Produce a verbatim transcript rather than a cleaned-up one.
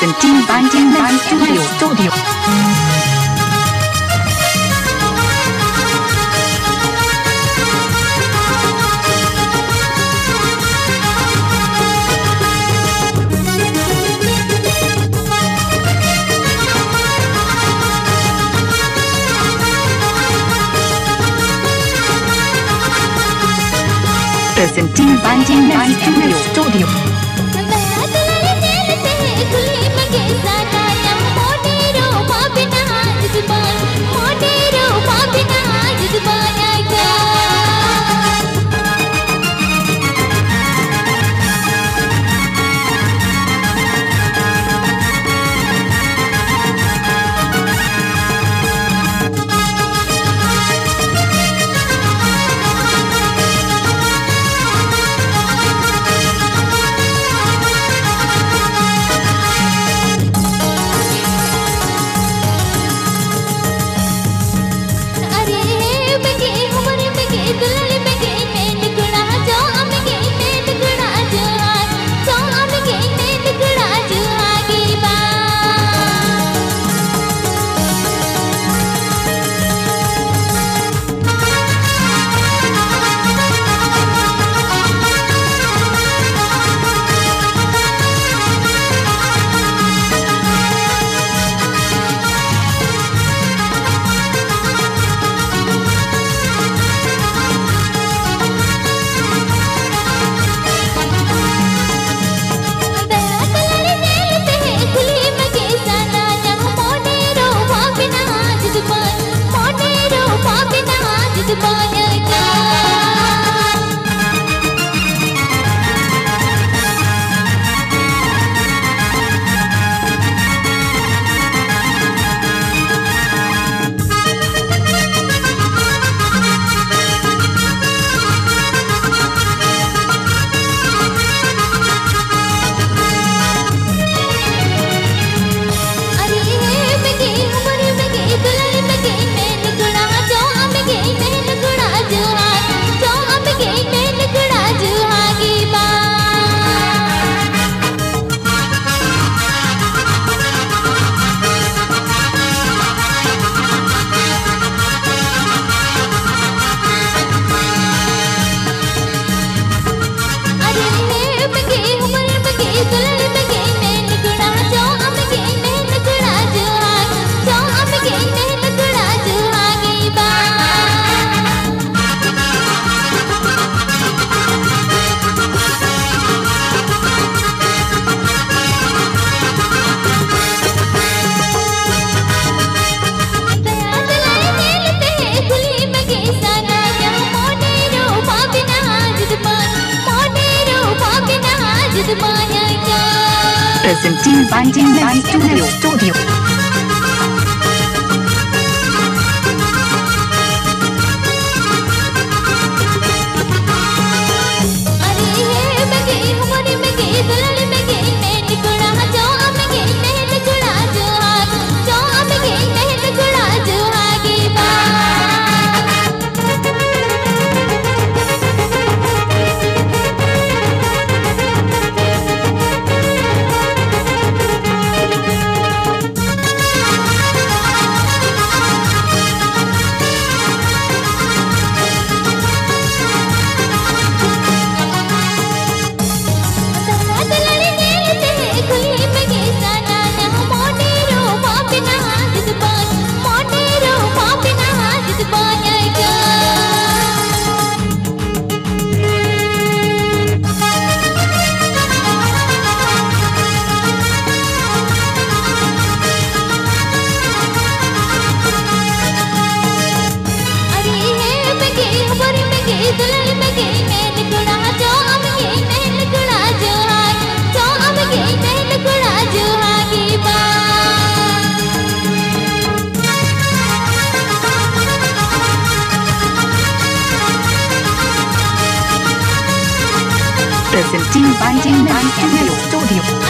Team Banding Band Studio Studio Team Banding Band Studio Studio Presenting Banding Band Studio Studio Team Banding Band Studio Studio